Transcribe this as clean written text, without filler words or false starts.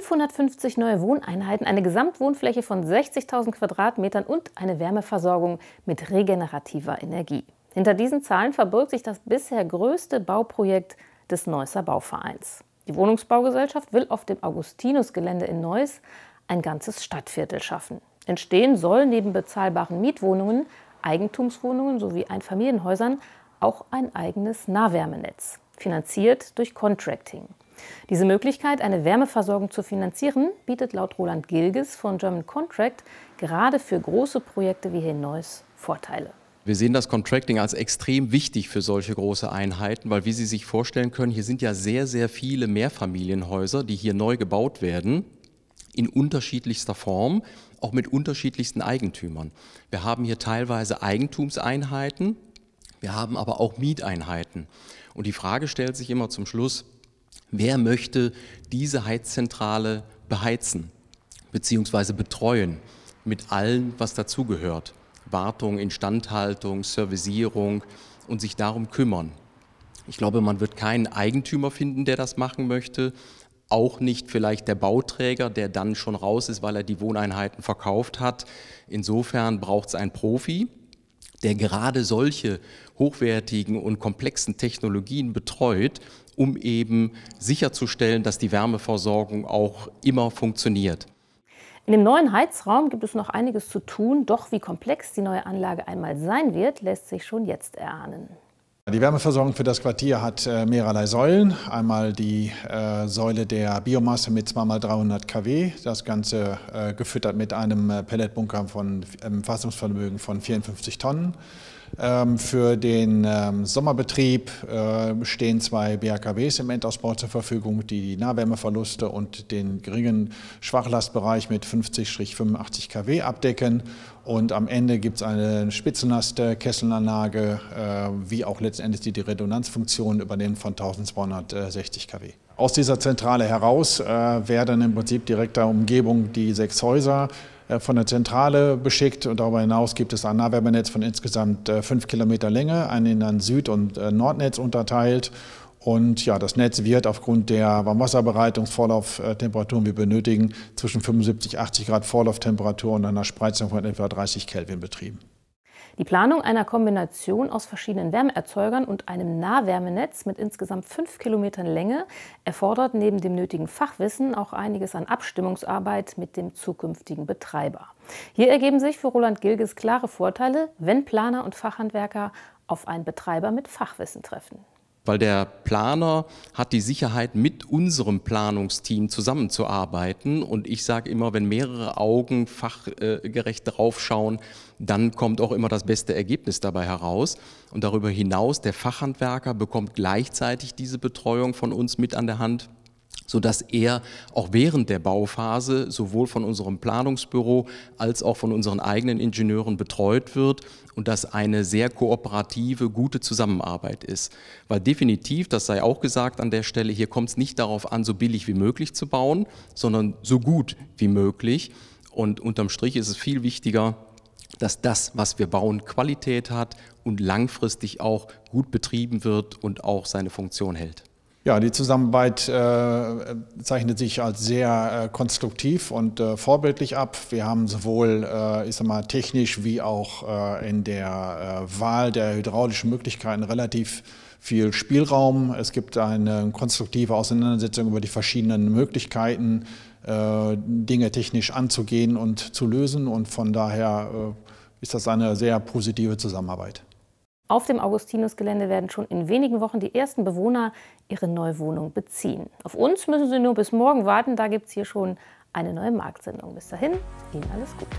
550 neue Wohneinheiten, eine Gesamtwohnfläche von 60.000 Quadratmetern und eine Wärmeversorgung mit regenerativer Energie. Hinter diesen Zahlen verbirgt sich das bisher größte Bauprojekt des Neusser Bauvereins. Die Wohnungsbaugesellschaft will auf dem Augustinusgelände in Neuss ein ganzes Stadtviertel schaffen. Entstehen soll neben bezahlbaren Mietwohnungen, Eigentumswohnungen sowie Einfamilienhäusern auch ein eigenes Nahwärmenetz, finanziert durch Contracting. Diese Möglichkeit, eine Wärmeversorgung zu finanzieren, bietet laut Roland Gilges von German Contract gerade für große Projekte wie hier in Neuss Vorteile. Wir sehen das Contracting als extrem wichtig für solche große Einheiten, weil wie Sie sich vorstellen können, hier sind ja sehr, sehr viele Mehrfamilienhäuser, die hier neu gebaut werden, in unterschiedlichster Form, auch mit unterschiedlichsten Eigentümern. Wir haben hier teilweise Eigentumseinheiten, wir haben aber auch Mieteinheiten. Und die Frage stellt sich immer zum Schluss, wer möchte diese Heizzentrale beheizen bzw. betreuen mit allem, was dazugehört? Wartung, Instandhaltung, Servicierung und sich darum kümmern. Ich glaube, man wird keinen Eigentümer finden, der das machen möchte. Auch nicht vielleicht der Bauträger, der dann schon raus ist, weil er die Wohneinheiten verkauft hat. Insofern braucht es einen Profi, der gerade solche hochwertigen und komplexen Technologien betreut, um eben sicherzustellen, dass die Wärmeversorgung auch immer funktioniert. In dem neuen Heizraum gibt es noch einiges zu tun, doch wie komplex die neue Anlage einmal sein wird, lässt sich schon jetzt erahnen. Die Wärmeversorgung für das Quartier hat mehrerlei Säulen. Einmal die Säule der Biomasse mit 2x300 kW, das Ganze gefüttert mit einem Pelletbunker von Fassungsvermögen von 54 Tonnen. Für den Sommerbetrieb stehen 2 BHKWs im Endausbau zur Verfügung, die die Nahwärmeverluste und den geringen Schwachlastbereich mit 50-85 kW abdecken. Und am Ende gibt es eine Spitzenlastkesselanlage, wie auch letztendlich die Redundanzfunktion übernehmen von 1260 kW. Aus dieser Zentrale heraus werden im Prinzip direkter Umgebung die 6 Häuser von der Zentrale beschickt, und darüber hinaus gibt es ein Nahwärmenetz von insgesamt 5 Kilometer Länge, in ein Süd- und Nordnetz unterteilt. Und ja, das Netz wird aufgrund der Warmwasserbereitungsvorlauftemperaturen, wir benötigen zwischen 75 und 80 Grad Vorlauftemperatur und einer Spreizung von etwa 30 Kelvin betrieben. Die Planung einer Kombination aus verschiedenen Wärmeerzeugern und einem Nahwärmenetz mit insgesamt 5 Kilometern Länge erfordert neben dem nötigen Fachwissen auch einiges an Abstimmungsarbeit mit dem zukünftigen Betreiber. Hier ergeben sich für Roland Gilges klare Vorteile, wenn Planer und Fachhandwerker auf einen Betreiber mit Fachwissen treffen. Weil der Planer hat die Sicherheit, mit unserem Planungsteam zusammenzuarbeiten. Und ich sage immer, wenn mehrere Augen fachgerecht draufschauen, dann kommt auch immer das beste Ergebnis dabei heraus. Und darüber hinaus, der Fachhandwerker bekommt gleichzeitig diese Betreuung von uns mit an der Hand, sodass er auch während der Bauphase sowohl von unserem Planungsbüro als auch von unseren eigenen Ingenieuren betreut wird und das eine sehr kooperative, gute Zusammenarbeit ist. Weil definitiv, das sei auch gesagt an der Stelle, hier kommt es nicht darauf an, so billig wie möglich zu bauen, sondern so gut wie möglich. Und unterm Strich ist es viel wichtiger, dass das, was wir bauen, Qualität hat und langfristig auch gut betrieben wird und auch seine Funktion hält. Ja, die Zusammenarbeit zeichnet sich als sehr konstruktiv und vorbildlich ab. Wir haben sowohl ich sag mal, technisch wie auch in der Wahl der hydraulischen Möglichkeiten relativ viel Spielraum. Es gibt eine konstruktive Auseinandersetzung über die verschiedenen Möglichkeiten, Dinge technisch anzugehen und zu lösen. Und von daher ist das eine sehr positive Zusammenarbeit. Auf dem Augustinusgelände werden schon in wenigen Wochen die ersten Bewohner ihre Neuwohnung beziehen. Auf uns müssen Sie nur bis morgen warten, da gibt es hier schon eine neue Marktsendung. Bis dahin, Ihnen alles Gute.